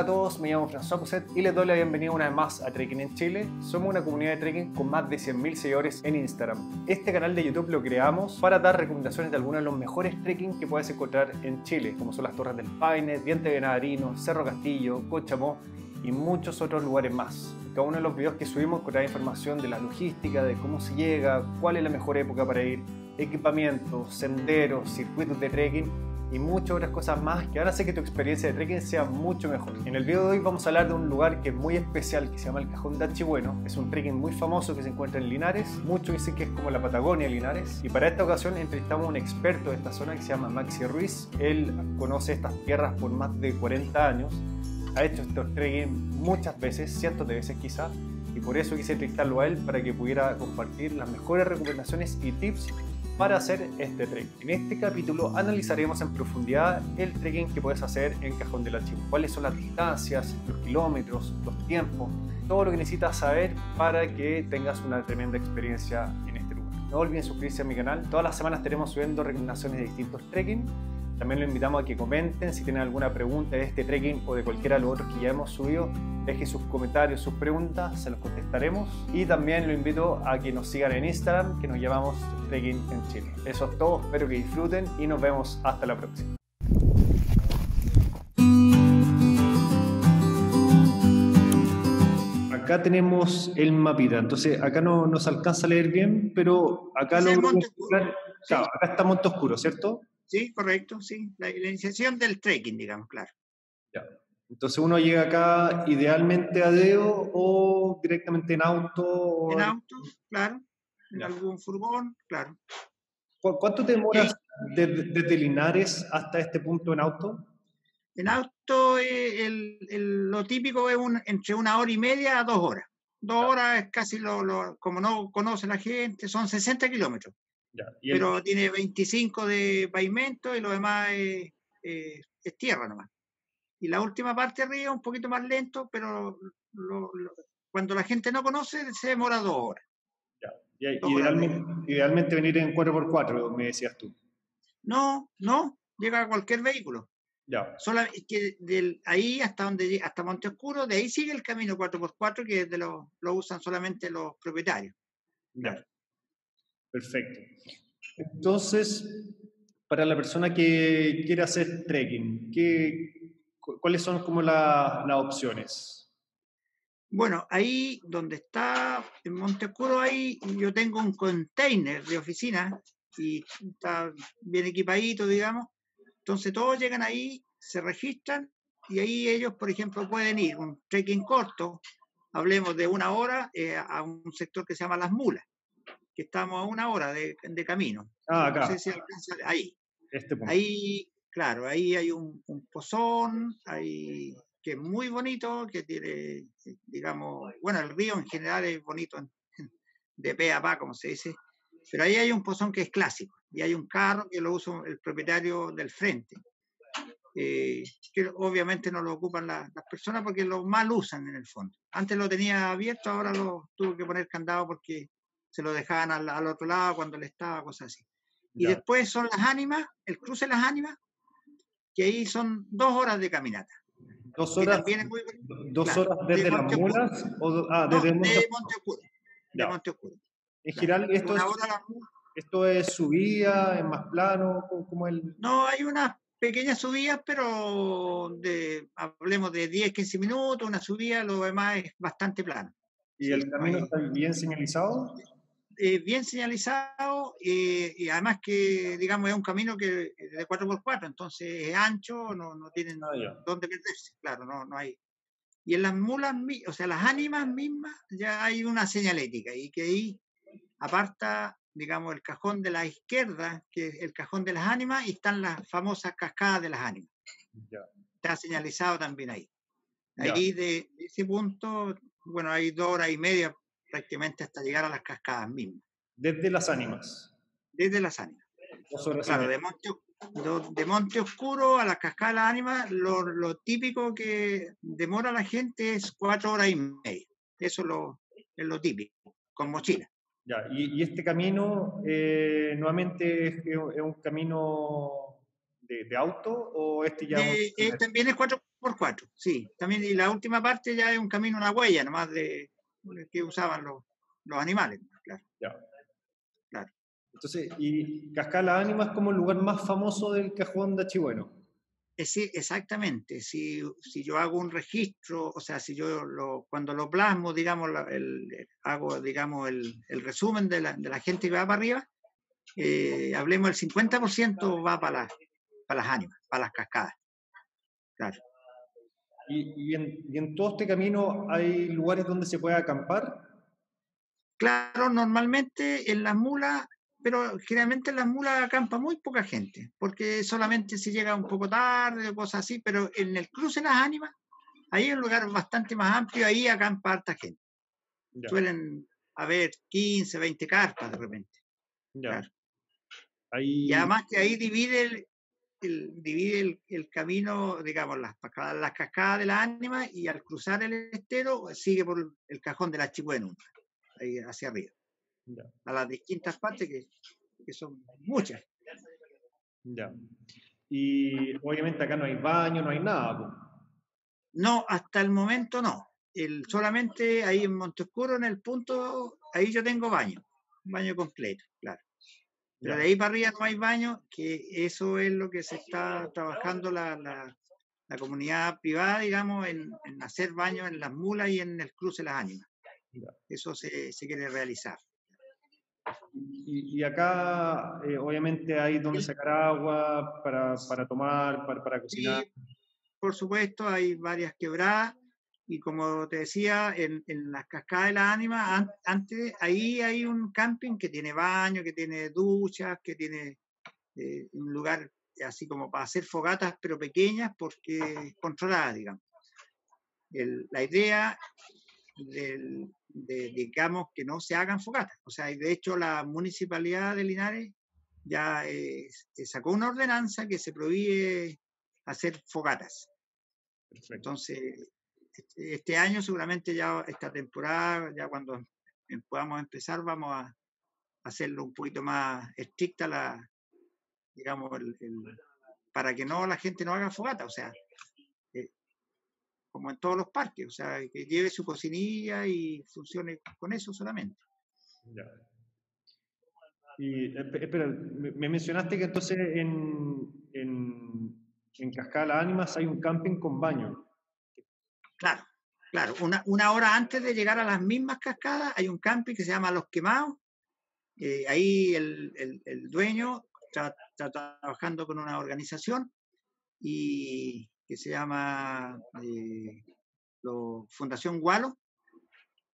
Hola a todos, me llamo François Cosset y les doy la bienvenida una vez más a Trekking en Chile. Somos una comunidad de trekking con más de 100.000 seguidores en Instagram. Este canal de YouTube lo creamos para dar recomendaciones de algunos de los mejores trekking que puedes encontrar en Chile, como son las Torres del Paine, Dientes de Navarino, Cerro Castillo, Cochamó y muchos otros lugares más. Cada uno de los videos que subimos encontrará información de la logística, de cómo se llega, cuál es la mejor época para ir, equipamiento, senderos, circuitos de trekking y muchas otras cosas más que ahora sé que tu experiencia de trekking sea mucho mejor. En el video de hoy vamos a hablar de un lugar que es muy especial, que se llama el Cajón de Achibueno. Es un trekking muy famoso que se encuentra en Linares. Muchos dicen que es como la Patagonia de Linares. Y para esta ocasión entrevistamos a un experto de esta zona que se llama Maxi Ruiz. Él conoce estas tierras por más de 40 años. Ha hecho estos trekking muchas veces, cientos de veces quizás. Y por eso quise entrevistarlo a él para que pudiera compartir las mejores recomendaciones y tips para hacer este trekking. En este capítulo analizaremos en profundidad el trekking que puedes hacer en Cajón de la Chihuén, cuáles son las distancias, los kilómetros, los tiempos, todo lo que necesitas saber para que tengas una tremenda experiencia en este lugar. No olviden suscribirse a mi canal, todas las semanas estaremos subiendo recomendaciones de distintos trekking. También los invitamos a que comenten si tienen alguna pregunta de este trekking o de cualquiera de los otros que ya hemos subido. Dejen sus comentarios, sus preguntas, se los contestaremos. Y también lo invito a que nos sigan en Instagram, que nos llamamos Trekking en Chile. Eso es todo, espero que disfruten y nos vemos hasta la próxima. Acá tenemos el mapita, entonces acá no nos alcanza a leer bien, pero acá lo claro, acá está Monte Oscuro, ¿cierto? Sí, correcto, sí. La iniciación del trekking, digamos, claro. Ya. Entonces uno llega acá idealmente a dedo o directamente en auto. O... En auto, claro. En ya. Algún furgón, claro. ¿Cuánto te demoras desde Linares hasta este punto en auto? En auto lo típico es entre 1 hora y media a 2 horas. 2 horas es casi como no conoce la gente, son 60 kilómetros. Ya, pero tiene 25 de pavimento y lo demás es tierra nomás. Y la última parte arriba un poquito más lento, pero cuando la gente no conoce se demora 2 horas. Ya. Idealmente venir en 4x4, me decías tú. No, llega a cualquier vehículo. Ya. Solamente que ahí hasta Monte Oscuro, de ahí sigue el camino 4x4 que lo usan solamente los propietarios. Ya. Perfecto. Entonces, para la persona que quiere hacer trekking, ¿cuáles son como las opciones? Bueno, ahí donde está en Monte Oscuro, ahí yo tengo un container de oficina y está bien equipadito, digamos. Entonces todos llegan ahí, se registran y ahí ellos, por ejemplo, pueden ir un trekking corto, hablemos de 1 hora, a un sector que se llama Las Mulas, que estamos a 1 hora de camino. Ah, acá. No sé si alcanza ahí. Este punto. Ahí, claro, ahí hay un pozón, que es muy bonito, que tiene, digamos, bueno, el río en general es bonito, de pe a pa, como se dice, pero ahí hay un pozón que es clásico, y hay un carro que lo usa el propietario del frente, que obviamente no lo ocupan las personas porque lo mal usan en el fondo. Antes lo tenía abierto, ahora lo tuvo que poner candado porque se lo dejaban al otro lado cuando le estaba, cosas así. Y ya. Después son las ánimas, el cruce de las ánimas, que ahí son 2 horas de caminata. 2 horas, muy, dos claro, horas desde las Mulas desde Monte Oscuro. De Monte Oscuro. En general, claro. ¿Esto es subida, es más plano? Como el... No, hay unas pequeñas subidas, pero hablemos de 10, 15 minutos, una subida, lo demás es bastante plano. ¿Y sí, el camino está bien señalizado? Bien señalizado y además que, digamos, es un camino que de 4x4, entonces es ancho, no tienen dónde perderse, claro, no hay. Y en las Mulas, o sea, las ánimas mismas, ya hay una señalética y que ahí aparta, digamos, el cajón de la izquierda, que es el cajón de las ánimas, y están las famosas cascadas de las ánimas. Ya. Está señalizado también ahí. Ahí de ese punto, bueno, hay 2 horas y media prácticamente hasta llegar a las cascadas mismas. Desde las ánimas. Desde las ánimas. Claro, de Monte Oscuro a las cascadas de las ánimas, lo típico que demora la gente es 4 horas y media. Eso es lo típico, con mochila. Ya, y este camino, nuevamente, ¿es un camino de auto o este ya...? También es 4 Por cuatro, sí. También, y la última parte ya es un camino, una huella nomás de que usaban los animales, claro. Ya. Claro. Entonces, ¿y Cascada de las Ánimas como el lugar más famoso del Cajón de Achibueno? Sí, exactamente. Si yo hago un registro, o sea, si yo cuando lo plasmo, digamos, hago, digamos, el resumen de la gente que va para arriba, hablemos, el 50% va para las ánimas, para las cascadas. Claro. ¿Y en todo este camino hay lugares donde se puede acampar? Claro, normalmente en Las Mulas, pero generalmente en Las Mulas acampa muy poca gente, porque solamente se llega un poco tarde o cosas así, pero en el Cruce de las Ánimas, ahí es un lugar bastante más amplio, ahí acampa harta gente. Ya. Suelen haber 15, 20 carpas de repente. Ya. Claro. Ahí... Y además que ahí divide el camino, digamos, las cascadas de las ánimas, y al cruzar el estero sigue por el Cajón de la Chihuén, ahí hacia arriba. Ya. A las distintas partes que son muchas. Ya. Y obviamente acá no hay baño, no hay nada, pues. No, hasta el momento no. Solamente ahí en Monte Oscuro, en el punto, ahí yo tengo baño completo, claro. Pero de ahí para arriba no hay baño, que eso es lo que se está trabajando la comunidad privada, digamos, en hacer baños en Las Mulas y en el Cruce de las Ánimas. Eso se quiere realizar. Y acá, obviamente, hay donde sacar agua para tomar, para cocinar. Sí, por supuesto, hay varias quebradas. Y como te decía, en las cascadas de las ánimas, antes ahí hay un camping que tiene baño, que tiene duchas, que tiene un lugar así como para hacer fogatas, pero pequeñas, porque controladas, digamos. La idea digamos, que no se hagan fogatas. O sea, y de hecho la municipalidad de Linares ya sacó una ordenanza que se prohíbe hacer fogatas. Perfecto. Entonces... Este año seguramente ya, esta temporada, ya cuando podamos empezar, vamos a hacerlo un poquito más estricta, digamos, para que no la gente no haga fogata, o sea, como en todos los parques, o sea, que lleve su cocinilla y funcione con eso solamente. Ya. Y espera, me mencionaste que entonces en Cascada de las Ánimas hay un camping con baño. Claro, una hora antes de llegar a las mismas cascadas hay un camping que se llama Los Quemados. Ahí el dueño está trabajando con una organización y que se llama Fundación Wallo,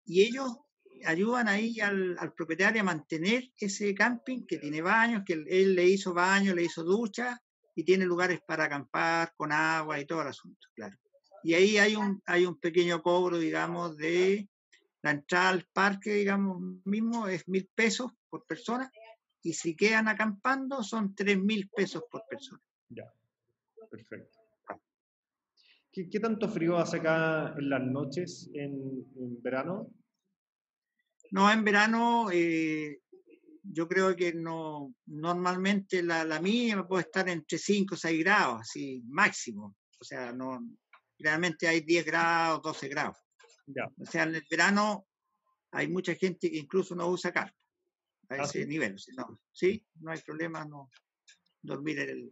y ellos ayudan ahí al propietario a mantener ese camping, que tiene baños, que él le hizo baño, le hizo ducha, y tiene lugares para acampar con agua y todo el asunto, claro. Y ahí hay un pequeño cobro, digamos, de la entrada al parque, digamos, mismo, es 1.000 pesos por persona, y si quedan acampando son 3.000 pesos por persona. Ya, perfecto. ¿Qué tanto frío hace acá en las noches, en verano? No, en verano yo creo que no, normalmente la mínima puede estar entre 5 o 6 grados, así, máximo, o sea, no... Realmente hay 10 grados, 12 grados. Ya. O sea, en el verano hay mucha gente que incluso no usa carpa a ese nivel. O sea, no, sí, no hay problema no dormir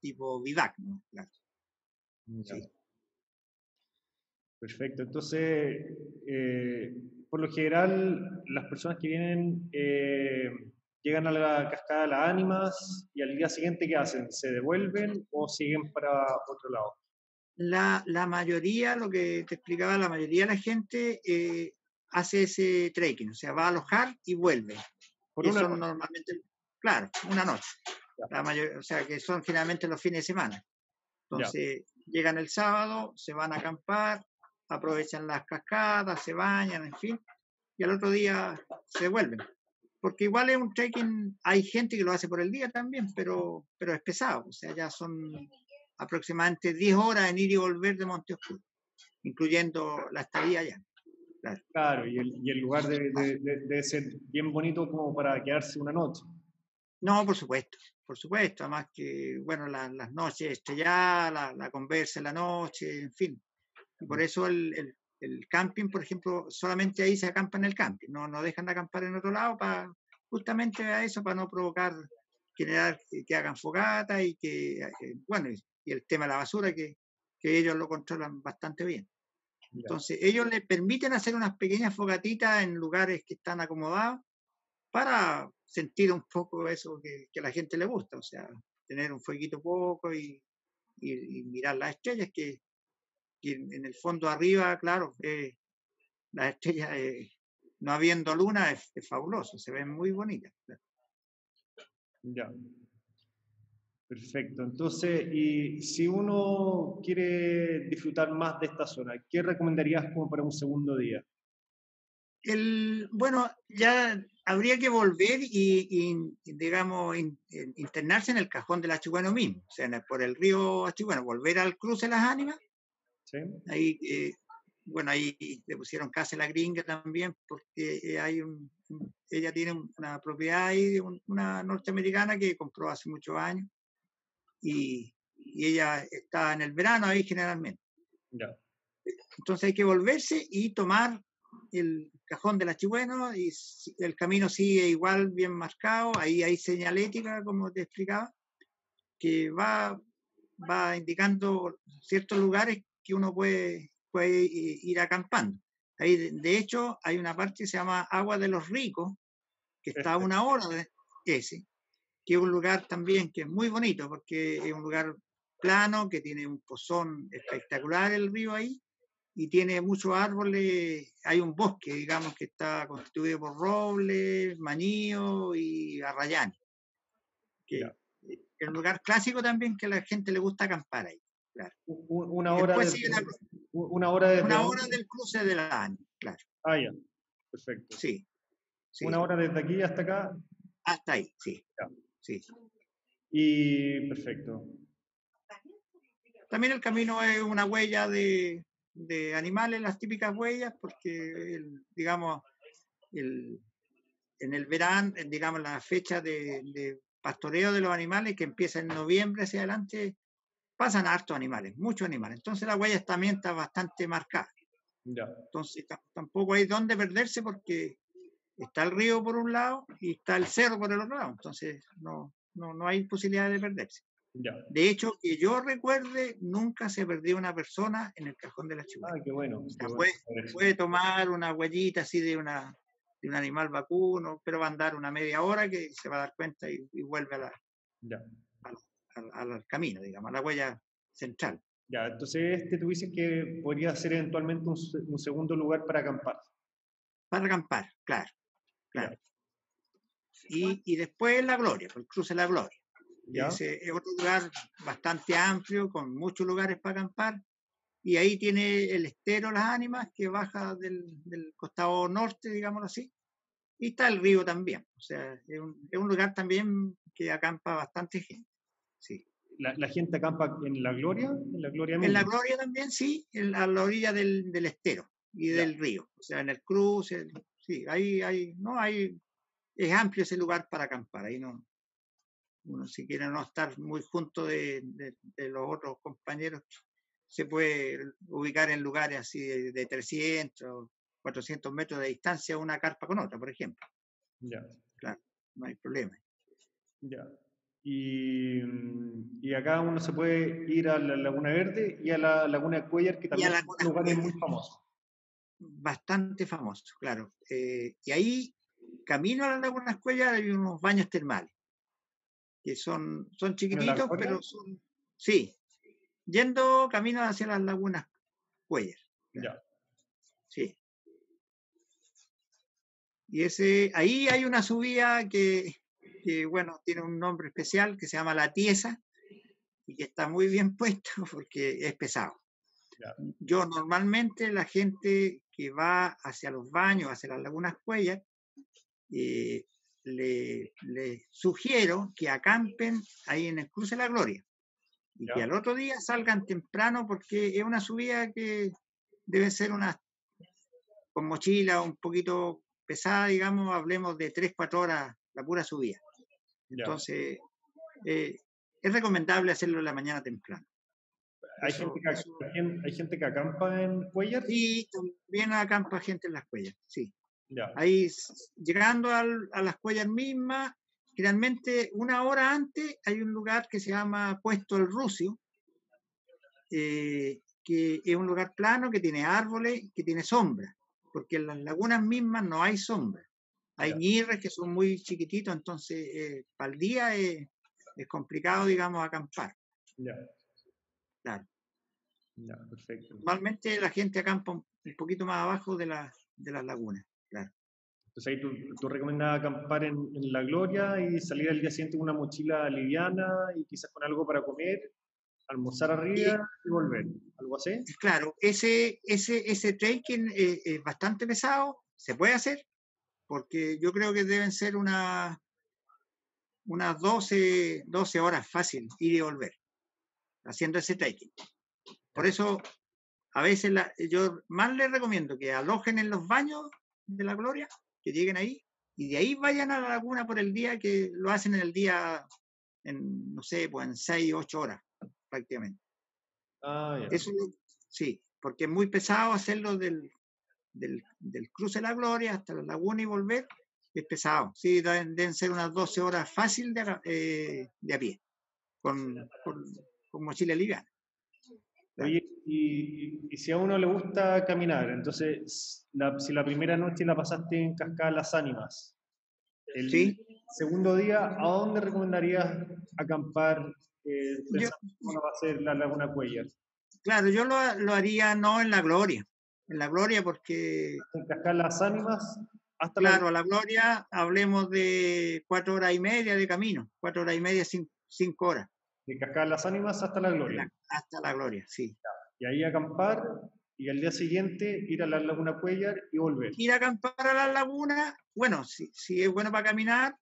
tipo vivac, ¿no? Claro. Sí. Perfecto. Entonces, por lo general, las personas que vienen llegan a la Cascada de las Ánimas y al día siguiente, ¿qué hacen? ¿Se devuelven o siguen para otro lado? La mayoría, lo que te explicaba, la mayoría de la gente hace ese trekking, o sea, va a alojar y vuelve. Por una noche. Normalmente, claro, una noche. La mayoría, o sea, que son generalmente los fines de semana. Entonces, llegan el sábado, se van a acampar, aprovechan las cascadas, se bañan, en fin, y al otro día se vuelven. Porque igual es un trekking, hay gente que lo hace por el día también, pero es pesado, o sea, ya son... aproximadamente 10 horas en ir y volver de Monte Oscuro, incluyendo la estadía allá. Claro, claro, y el lugar debe ser bien bonito como para quedarse una noche. No, por supuesto, además que, bueno, las noches estrelladas, la conversa en la noche, en fin. Por eso el camping, por ejemplo, solamente ahí se acampa en el camping, no dejan de acampar en otro lado, para justamente a eso, para no provocar, generar que hagan fogata y que, bueno, y el tema de la basura, que ellos lo controlan bastante bien. Entonces, ellos les permiten hacer unas pequeñas fogatitas en lugares que están acomodados para sentir un poco eso que a la gente le gusta, o sea, tener un fueguito poco y mirar las estrellas, que en el fondo arriba, claro, las estrellas, no habiendo luna, es fabuloso, se ven muy bonitas. Claro. Ya, perfecto. Entonces, y si uno quiere disfrutar más de esta zona, ¿qué recomendarías como para un segundo día? Bueno, ya habría que volver y digamos, internarse en el Cajón de la Chihuén mismo, o sea, por el río Achibueno, volver al Cruce de las Ánimas. Sí. Ahí, bueno, ahí le pusieron Casa la Gringa también, porque hay ella tiene una propiedad ahí, de una norteamericana que compró hace muchos años, y ella está en el verano ahí generalmente. No. Entonces hay que volverse y tomar el Cajón de la Chihueno, y el camino sigue igual bien marcado, ahí hay señalética, como te explicaba, que va indicando ciertos lugares que uno puede ir acampando. Ahí, de hecho, hay una parte que se llama Agua de los Ricos, que está a una hora de ese, que es un lugar también que es muy bonito, porque es un lugar plano, que tiene un pozón espectacular el río ahí, y tiene muchos árboles, hay un bosque, digamos, que está constituido por robles, maníos y arrayanes. Claro. Es un lugar clásico también que a la gente le gusta acampar ahí. Claro. Una hora del Cruce de la Ánimas, claro. Ah, ya, perfecto. Sí, sí. Una hora desde aquí hasta acá. Hasta ahí, sí. Ya. Sí. Y perfecto. También el camino es una huella de animales, las típicas huellas, porque, digamos, en el verano, digamos, la fecha de pastoreo de los animales, que empieza en noviembre hacia adelante, pasan hartos animales, muchos animales. Entonces la huella también está bastante marcada. Ya. Entonces tampoco hay dónde perderse, porque está el río por un lado y está el cerro por el otro lado. Entonces no hay posibilidad de perderse. Ya. De hecho, que yo recuerde, nunca se perdió una persona en el Cajón de la Chihuahua. Ah, qué bueno. O sea, puede tomar una huellita así de un animal vacuno, pero va a andar una media hora que se va a dar cuenta y vuelve a al camino, digamos, a la huella central. Ya, entonces tú dices que podría ser eventualmente un segundo lugar para acampar. Para acampar, claro. Claro. Y después La Gloria, el Cruce de la Gloria. Ya. Es otro lugar bastante amplio, con muchos lugares para acampar, y ahí tiene el Estero Las Ánimas, que baja del costado norte, digámoslo así, y está el río también. O sea, es un lugar también que acampa bastante gente. Sí. ¿La gente acampa en La Gloria? En La Gloria también, sí, a la orilla del estero y del río, o sea, en el cruce, sí, ahí es amplio ese lugar para acampar, ahí no, uno si quiere no estar muy junto de los otros compañeros, se puede ubicar en lugares así de 300, 400 metros de distancia una carpa con otra, por ejemplo. Ya. Claro, no hay problema. Ya. Y acá uno se puede ir a la Laguna Verde y a la Laguna Cuellar, que también es un lugar muy famoso. Bastante famoso, claro. Y ahí, camino a la Laguna Cuellar, hay unos baños termales, que son chiquititos, pero son... Sí, yendo camino hacia las Lagunas Cuellar. Claro. Ya. Sí. Y ahí hay una subida que bueno, tiene un nombre especial que se llama La Tiesa y que está muy bien puesto porque es pesado. Claro. Yo normalmente la gente que va hacia los baños, hacia las Lagunas Cuellar, le sugiero que acampen ahí en el Cruce de la Gloria y que al otro día salgan temprano, porque es una subida que debe ser con mochila un poquito pesada, digamos, hablemos de 3-4 horas la pura subida. Entonces, es recomendable hacerlo en la mañana temprano. ¿Hay gente que acampa en Cuellar? Sí, también acampa gente en las Cuellas, sí. Ya. Ahí, llegando a las Cuellas mismas, generalmente una hora antes hay un lugar que se llama Puesto el Rucio, que es un lugar plano, que tiene árboles, que tiene sombra, porque en las lagunas mismas no hay sombra. Hay ñirres que son muy chiquititos, entonces para el día es complicado, digamos, acampar. Ya. Claro. Ya, perfecto. Normalmente la gente acampa un poquito más abajo de las lagunas. Claro. Entonces ahí tú recomiendas acampar en La Gloria y salir al día siguiente con una mochila liviana y quizás con algo para comer, almorzar arriba y volver. ¿Algo así? Claro, ese trekking es bastante pesado, se puede hacer, porque yo creo que deben ser unas 12 horas fácil ir y volver, haciendo ese trekking. Por eso, a veces yo más les recomiendo que alojen en los baños de La Gloria, que lleguen ahí, y de ahí vayan a la laguna por el día, que lo hacen en el día, no sé, pues en 6, 8 horas, prácticamente. Eso sí, porque es muy pesado hacerlo del cruce de La Gloria hasta la laguna y volver, es pesado. Sí, deben ser unas 12 horas fácil de a pie, con mochila liviana. Oye, y si a uno le gusta caminar, entonces, si la primera noche la pasaste en Cascada de las Ánimas, el segundo día, ¿a dónde recomendarías acampar pensando cómo va a ser la Laguna Cuellar? Claro, yo lo haría no en La Gloria, porque... En Cascada de las Ánimas... Hasta claro, a La Gloria hablemos de 4 horas y media de camino, 4 horas y media, 5 horas. De Cascada de las Ánimas hasta La Gloria. Hasta La Gloria, sí. Y ahí acampar, y al día siguiente ir a la Laguna Cuellar y volver. Ir a acampar a la laguna, bueno, si es bueno para caminar,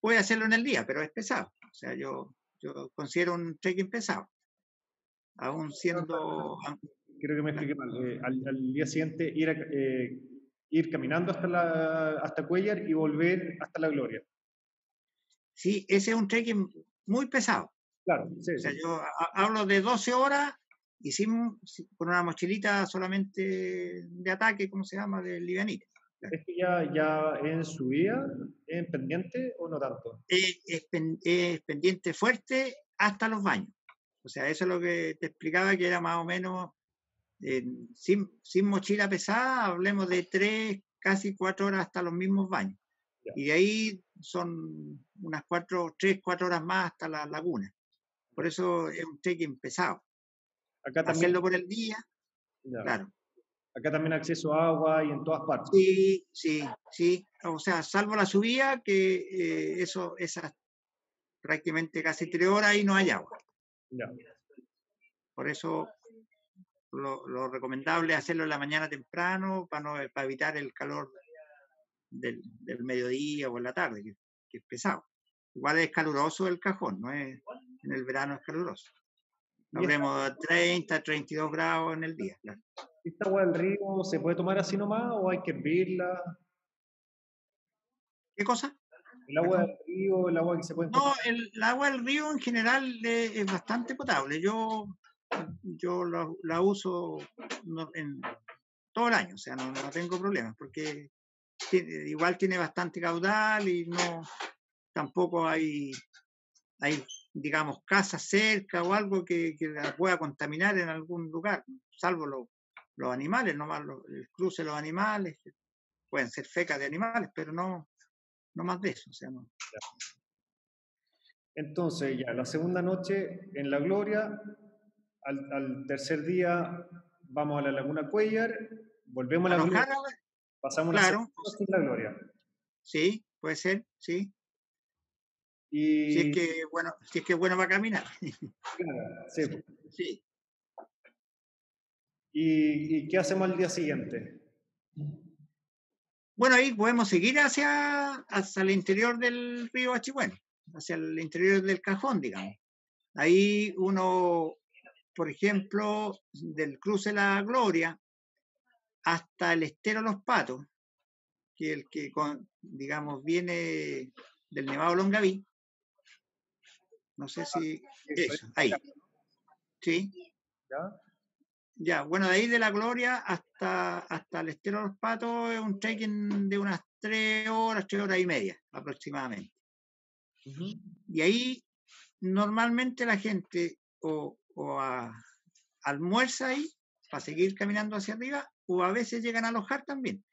puede hacerlo en el día, pero es pesado. O sea, yo considero un trekking pesado. Aún siendo... Creo que me expliqué mal. Al día siguiente ir a... ir caminando hasta Cuellar y volver hasta La Gloria. Sí, ese es un trekking muy pesado. Claro, sí. O sea, yo hablo de 12 horas, hicimos con una mochilita solamente de ataque, ¿cómo se llama? De livianita. Claro. ¿Es que ya en subida, en pendiente o no tanto? Es pendiente fuerte hasta los baños. O sea, eso es lo que te explicaba, que era más o menos... sin mochila pesada, hablemos de 3, casi 4 horas hasta los mismos baños. Ya. Y de ahí son unas 3, 4 horas más hasta la laguna. Por eso es un trekking pesado. Acá también, hacerlo por el día, ya. Claro. Acá también acceso a agua y en todas partes. Sí. O sea, salvo la subida, que esas prácticamente casi 3 horas y no hay agua. Ya. Por eso... Lo recomendable es hacerlo en la mañana temprano para evitar el calor del mediodía o en la tarde, que es pesado. Igual es caluroso el cajón, ¿no? En el verano es caluroso. Hablemos de 30, 32 grados en el día. Claro. ¿Esta agua del río se puede tomar así nomás o hay que hervirla? ¿Qué cosa? ¿El agua del río, el agua que se puede tomar? No, el agua del río en general es bastante potable. Yo la uso en todo el año, o sea, no tengo problemas, porque igual tiene bastante caudal y no tampoco hay digamos, casas cerca o algo que la pueda contaminar en algún lugar, salvo los animales, nomás el cruce de los animales, pueden ser fecas de animales, pero no más de eso, o sea, no. Entonces, ya, la segunda noche en La Gloria... Al tercer día vamos a la Laguna Cuellar, volvemos a la Gloria, pasamos la Gloria. Sí, puede ser, sí. Y... Si es que bueno va a caminar. Claro, sí. ¿Y qué hacemos al día siguiente? Bueno, ahí podemos seguir hacia el interior del río Achibueno, hacia el interior del cajón, digamos. Ahí uno... Por ejemplo, del cruce de la Gloria hasta el estero Los Patos, que digamos, viene del Nevado Longaví, No sé si... Eso, ahí. Sí. Ya, bueno, de ahí de La Gloria hasta el Estero Los Patos es un trekking de unas 3 horas, 3 horas y media aproximadamente. Uh-huh. Y ahí normalmente la gente almuerza ahí para seguir caminando hacia arriba, o a veces llegan a alojar también.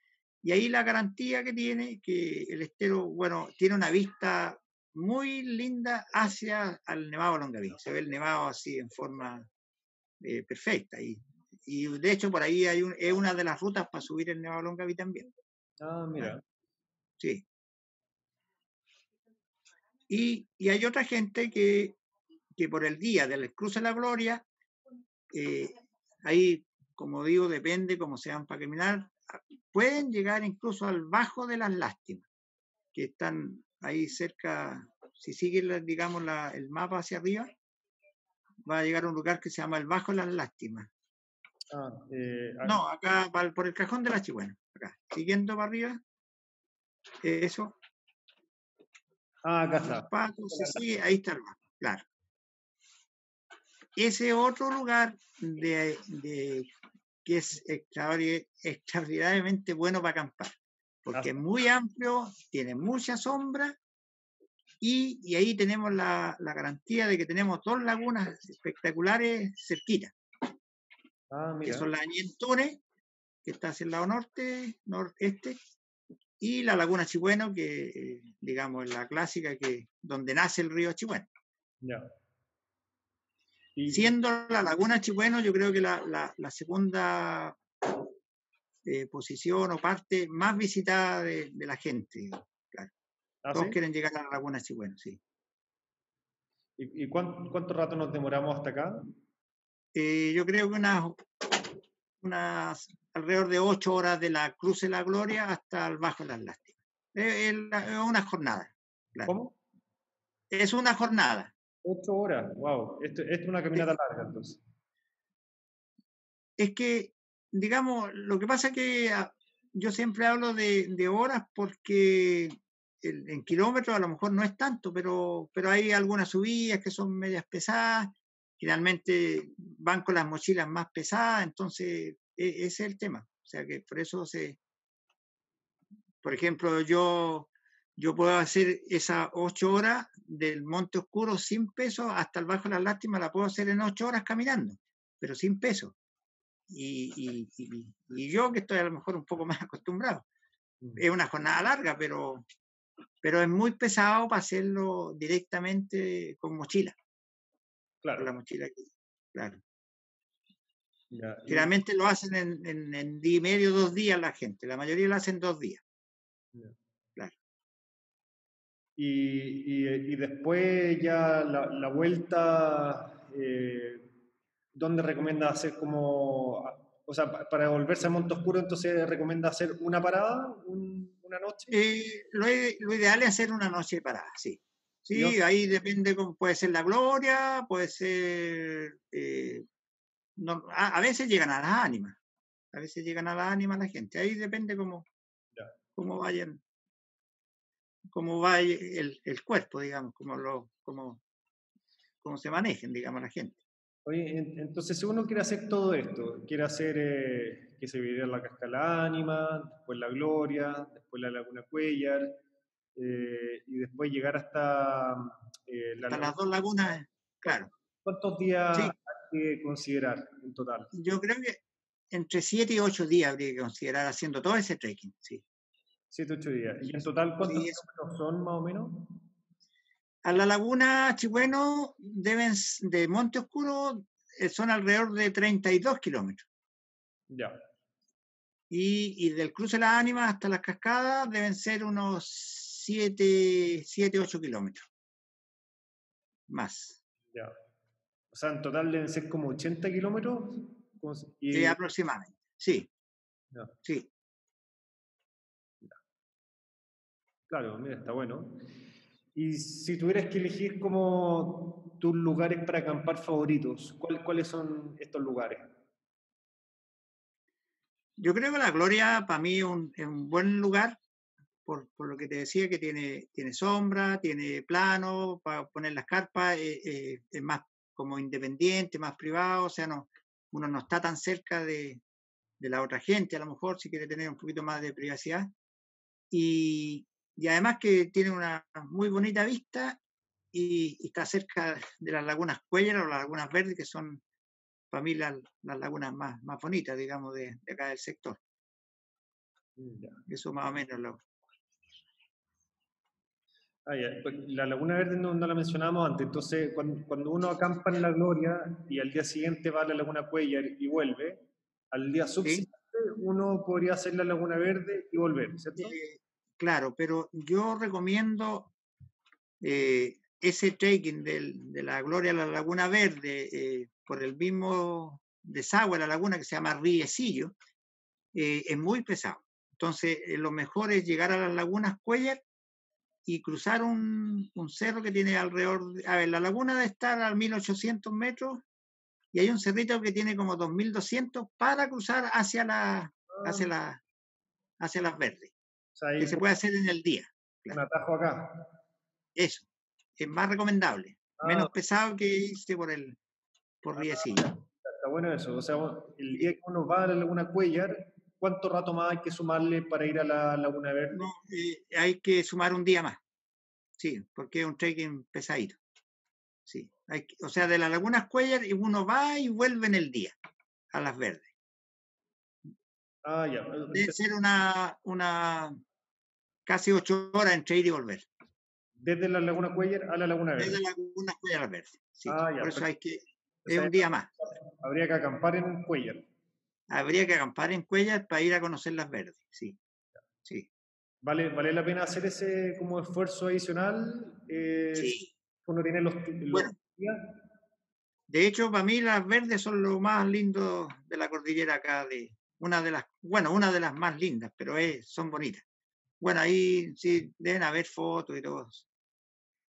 Y ahí la garantía que tiene, que el estero, bueno, tiene una vista muy linda hacia el Nevado Longaví. Se ve el nevado así en forma perfecta. Y de hecho por ahí es una de las rutas para subir el Nevado Longaví también. Ah, mira. Sí. Y hay otra gente que por el día del Cruce de la Gloria, ahí, como digo, depende cómo sean para caminar, pueden llegar incluso al Bajo de las Lástimas, que están ahí cerca. Si siguen, digamos, el mapa hacia arriba, va a llegar a un lugar que se llama el Bajo de las Lástimas. No, acá va por el Cajón de la Chihuén, acá, siguiendo para arriba, eso. Acá está. Patos, se sigue, ahí está el bajo, claro. Ese otro lugar que es extraordinariamente bueno para acampar, porque es muy amplio, tiene mucha sombra, y ahí tenemos la garantía de que tenemos 2 lagunas espectaculares cerquitas, que son la Ñentone, que está hacia el lado norte, noreste, y la Laguna Chihueno, que digamos es la clásica, donde nace el río Chihueno. Yeah. Siendo la Laguna Chihueno, yo creo que la segunda posición o parte más visitada de la gente. Claro. Todos quieren llegar a la Laguna Chihueno, sí. ¿Y cuánto rato nos demoramos hasta acá? Yo creo que unas alrededor de 8 horas de la Cruce de la Gloria hasta el Bajo de las Lástimas. Es una jornada. Claro. ¿Cómo? Es una jornada. 8 horas, wow, esto es una caminata larga entonces. Es que, digamos, lo que pasa es que yo siempre hablo de horas porque en kilómetros a lo mejor no es tanto, pero hay algunas subidas que son medias pesadas, generalmente van con las mochilas más pesadas, entonces ese es el tema. O sea que por eso por ejemplo, yo puedo hacer esas 8 horas del Monte Oscuro sin peso hasta el Bajo de las Lástimas, la puedo hacer en 8 horas caminando, pero sin peso. Y yo, que estoy a lo mejor un poco más acostumbrado, es una jornada larga, pero es muy pesado para hacerlo directamente con mochila. Claro. Con la mochila aquí, claro. Ya, y... Generalmente lo hacen en día y medio, 2 días la gente, la mayoría lo hacen 2 días. Ya. Y después ya la vuelta, ¿dónde recomienda hacer como, o sea, para volverse a Monte Oscuro, entonces recomienda hacer una parada, una noche? Lo ideal es hacer una noche de parada, sí. Sí, ¿Dios? Ahí depende, puede ser La Gloria, puede ser, a veces llegan a las ánimas, la gente, ahí depende cómo vayan. Cómo va el cuerpo, digamos, cómo se manejen, digamos, la gente. Oye, entonces si uno quiere hacer todo esto, quiere hacer que se viera la Cascada de Ánimas, después La Gloria, después la Laguna Cuellar, y después llegar hasta las 2 lagunas, claro. ¿Cuántos días hay que considerar en total? Yo creo que entre 7 y 8 días habría que considerar haciendo todo ese trekking, sí. 7 u 8 días. ¿Y en total cuántos kilómetros son más o menos? A la Laguna Chihueno de Monte Oscuro son alrededor de 32 kilómetros. Ya. Y del Cruce de las Ánimas hasta las Cascadas deben ser unos 7 u 8 kilómetros. Más. Ya. O sea, en total deben ser como 80 kilómetros. Sí, aproximadamente. Sí. Ya. Sí. Claro, mira, está bueno. Y si tuvieras que elegir como tus lugares para acampar favoritos, ¿cuáles son estos lugares? Yo creo que La Gloria para mí es un buen lugar por lo que te decía, que tiene sombra, tiene plano para poner las carpas, es más como independiente, más privado, o sea, no, uno no está tan cerca de la otra gente, a lo mejor si quiere tener un poquito más de privacidad. Y además que tiene una muy bonita vista y está cerca de las lagunas Cuellar o las lagunas Verdes, que son para mí las lagunas más bonitas, digamos, de acá del sector. Eso más o menos lo... Ah, ya. La Laguna Verde no la mencionamos antes, entonces cuando uno acampa en La Gloria y al día siguiente va a la Laguna Cuellar y vuelve, al día subsiguiente uno podría hacer la Laguna Verde y volver, ¿cierto? Claro, pero yo recomiendo ese trekking de La Gloria a la Laguna Verde por el mismo desagüe de la laguna que se llama Riecillo, es muy pesado. Entonces lo mejor es llegar a las Lagunas Cuellar y cruzar un cerro que tiene alrededor, a ver, la laguna debe estar a 1800 metros y hay un cerrito que tiene como 2200 para cruzar hacia las Verdes. O sea, que se puede hacer en el día. Claro. Un atajo acá. Eso, es más recomendable, menos pesado que irse por Riecillo. Está bueno eso, o sea, el día que uno va a la Laguna Cuellar, ¿cuánto rato más hay que sumarle para ir a la Laguna Verde? No, hay que sumar un día más, sí, porque es un trekking pesadito. Sí, o sea, de las Lagunas Cuellar uno va y vuelve en el día a las Verdes. Ah, ya. Debe ser una casi 8 horas entre ir y volver. Desde la Laguna Cuellar a la Laguna Verde. Desde la Laguna Cuellar a la Verde, sí. Ah, ya. Por eso hay que, es un día más. Habría que acampar en un Cuellar. Habría que acampar en Cuellar para ir a conocer las Verdes, sí. Sí. ¿Vale la pena hacer ese como esfuerzo adicional? Sí. Uno tiene los bueno, días. De hecho, para mí las Verdes son lo más lindo de la cordillera acá. Una de las más lindas, pero son bonitas. Bueno, ahí sí deben haber fotos y todo.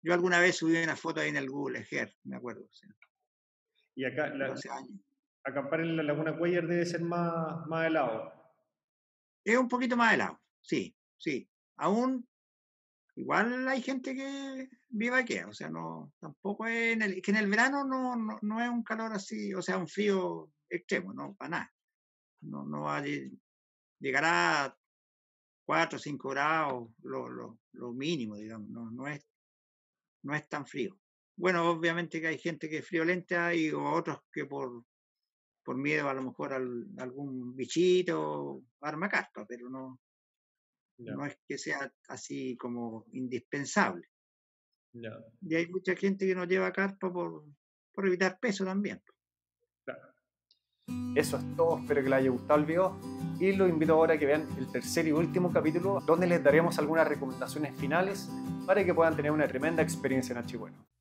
Yo alguna vez subí una foto ahí en el Google Earth, me acuerdo. O sea, y acá... acampar en la Laguna Cuellar debe ser más helado. Es un poquito más helado, sí, sí. Aún, igual hay gente que vive aquí, o sea, no, tampoco es que en el verano no es un calor así, o sea, un frío extremo, no, para nada. No va a llegar a 4 o 5 grados, lo mínimo, digamos, no es tan frío. Bueno, obviamente que hay gente que es friolenta y otros que por miedo a lo mejor a algún bichito, arma caspa, pero no es que sea así como indispensable. No. Y hay mucha gente que no lleva carpa por evitar peso también. Claro. Eso es todo, espero que les haya gustado el video y los invito ahora a que vean el tercer y último capítulo, donde les daremos algunas recomendaciones finales para que puedan tener una tremenda experiencia en Achibueno.